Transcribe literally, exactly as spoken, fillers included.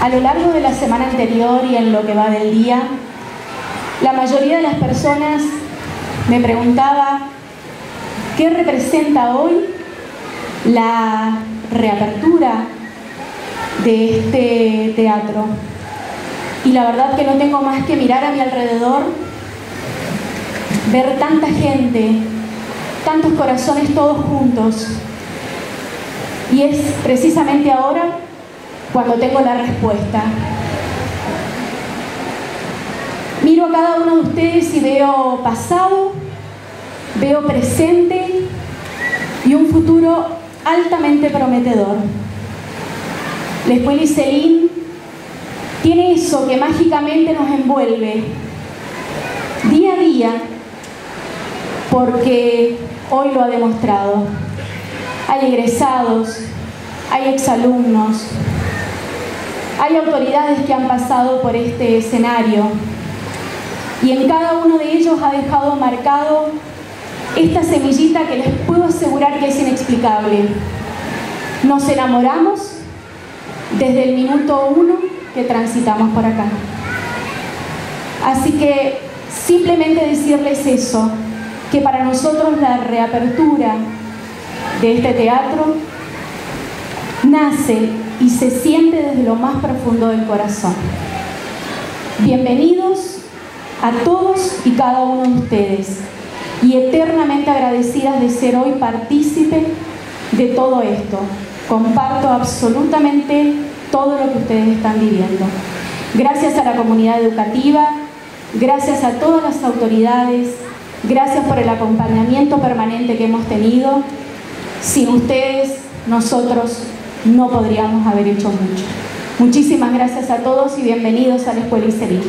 A lo largo de la semana anterior y en lo que va del día, la mayoría de las personas me preguntaba ¿qué representa hoy la reapertura de este teatro? Y la verdad que no tengo más que mirar a mi alrededor, ver tanta gente, tantos corazones todos juntos. Y es precisamente ahora cuando tengo la respuesta. Miro a cada uno de ustedes y veo pasado, veo presente y un futuro altamente prometedor. La Escuela Iselín tiene eso que mágicamente nos envuelve día a día, porque hoy lo ha demostrado. Hay egresados, hay exalumnos, hay autoridades que han pasado por este escenario y en cada uno de ellos ha dejado marcado esta semillita que les puedo asegurar que es inexplicable. Nos enamoramos desde el minuto uno que transitamos por acá. Así que simplemente decirles eso, que para nosotros la reapertura de este teatro nace y se siente desde lo más profundo del corazón. Bienvenidos a todos y cada uno de ustedes, y eternamente agradecidas de ser hoy partícipe de todo esto. Comparto absolutamente todo lo que ustedes están viviendo. Gracias a la comunidad educativa, gracias a todas las autoridades, gracias por el acompañamiento permanente que hemos tenido. Sin ustedes, nosotros no podríamos haber hecho mucho. Muchísimas gracias a todos y bienvenidos a la Escuela Iselín.